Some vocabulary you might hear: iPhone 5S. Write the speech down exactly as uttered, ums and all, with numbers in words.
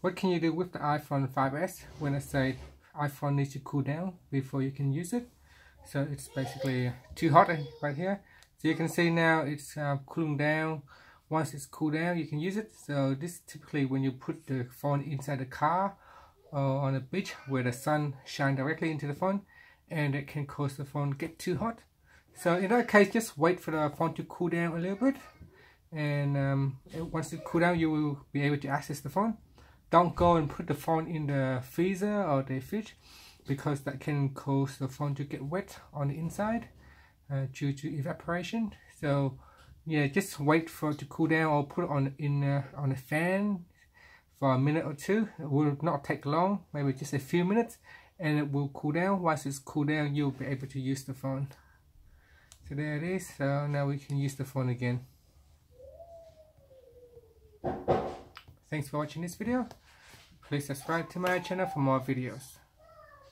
What can you do with the iPhone five S when I say iPhone needs to cool down before you can use it? So it's basically too hot right here. So you can see now it's uh, cooling down. Once it's cooled down, you can use it. So this typically when you put the phone inside the car or on a beach where the sun shines directly into the phone, and it can cause the phone get too hot. So in that case, just wait for the phone to cool down a little bit, and um, once it cool down, you will be able to access the phone. Don't go and put the phone in the freezer or the fridge, because that can cause the phone to get wet on the inside uh, due to evaporation. So yeah, just wait for it to cool down, or put it on in uh, on a fan for a minute or two. It will not take long, maybe just a few minutes, and it will cool down. Once it's cooled down, you'll be able to use the phone. So there it is. So now we can use the phone again. Thanks for watching this video. Please subscribe to my channel for more videos.